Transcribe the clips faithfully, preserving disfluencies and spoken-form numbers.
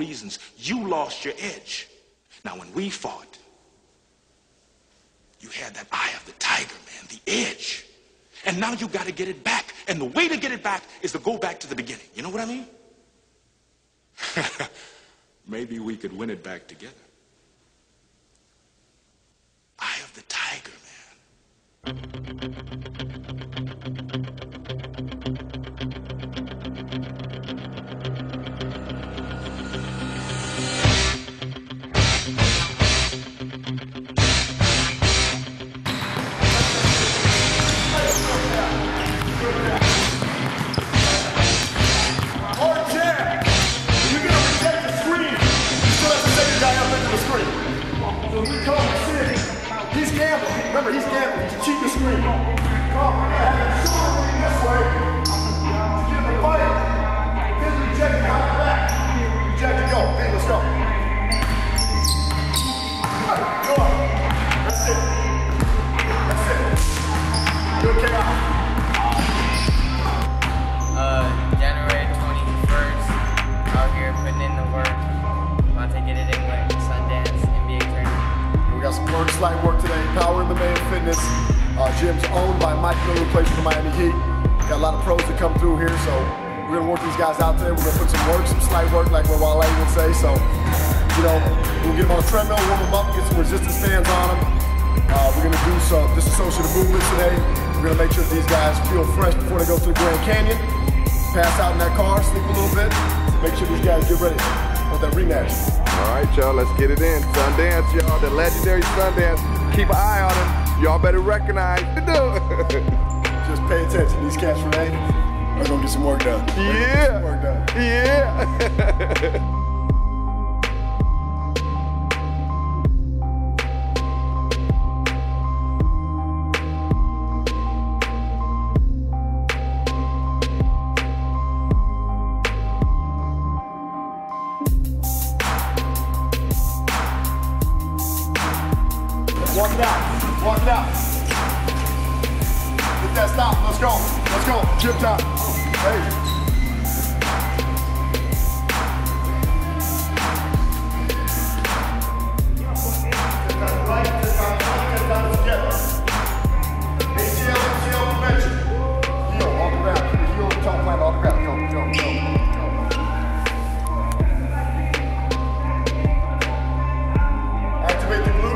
reasons, you lost your edge. Now, when we fought, you had that eye of the tiger, man, the edge. And now you got to get it back. And the way to get it back is to go back to the beginning. You know what I mean? Maybe we could win it back together. Eye of the tiger, man. Remember, he's gambling. He's a cheaper screen. Come on, we're having a short thing this way. He's in the fight. He's rejected out the back. Rejected, go. Hey, let's go. Right, go on. That's it. That's it. You're okay now. Uh, January twenty-first, out here putting in the work. About to get it in with Sundance, N B A tournament. We got some work, slight work today. Power in the main fitness. Uh, gym's owned by Mike Miller, who plays for the Miami Heat. Got a lot of pros that come through here, so we're gonna work these guys out today. We're gonna put some work, some slight work, like what Wale would say. So, you know, we'll get them on a treadmill, warm them up, get some resistance bands on them. Uh, we're gonna do some disassociative movements today. We're gonna make sure these guys feel fresh before they go to the Grand Canyon. Pass out in that car, sleep a little bit. Make sure these guys get ready for that rematch. All right, y'all, let's get it in. Sundance, y'all, the legendary Sundance. Keep an eye on him. Y'all better recognize the dude. Just pay attention. These cats from Nate are gonna get some work done. Yeah. Some work done. Yeah. Walk it out, walk it out. Get that stop, let's go, let's go. Jump top, hey. Heel, on the ground, heel, top line, on the ground, go, go, go.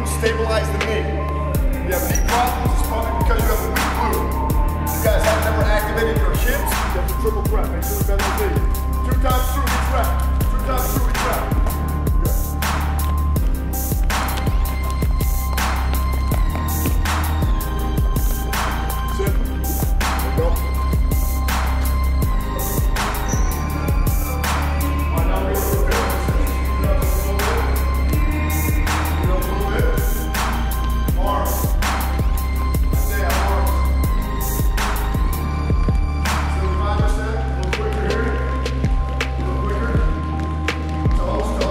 Stabilize the knee. If you have knee problems, it's probably because you have a weak glute. You guys have never activated your hips. You have to triple prep. Make sure you bend the knee. Two times two each rep. Two times two each rep. Good. Sit. There you go. Alright, now we're going to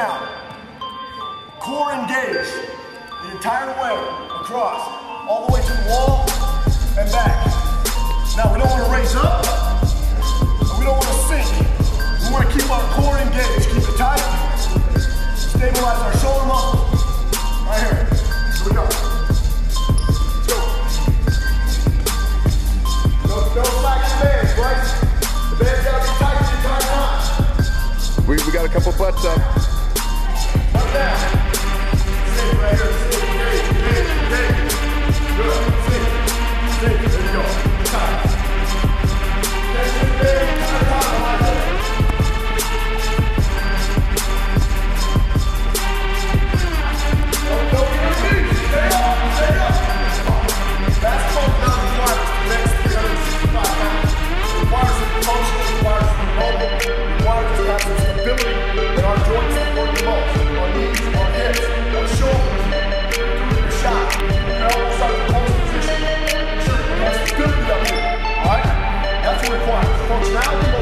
down. Core engaged the entire way across, all the way to the wall and back. Now we don't want to raise up, and we don't want to sink. We want to keep our core engaged, keep it tight, stabilize our shoulder muscles. Right here, here we go. Let's go. No, no slack stands, right? The band's got to be tight, you tight knots. We, we got a couple butts up. Butt down. Sit right here, sit, hey, hey, hey. Good, sit, sit, there you go. Tight. That's your big, tight, tight, tight. Now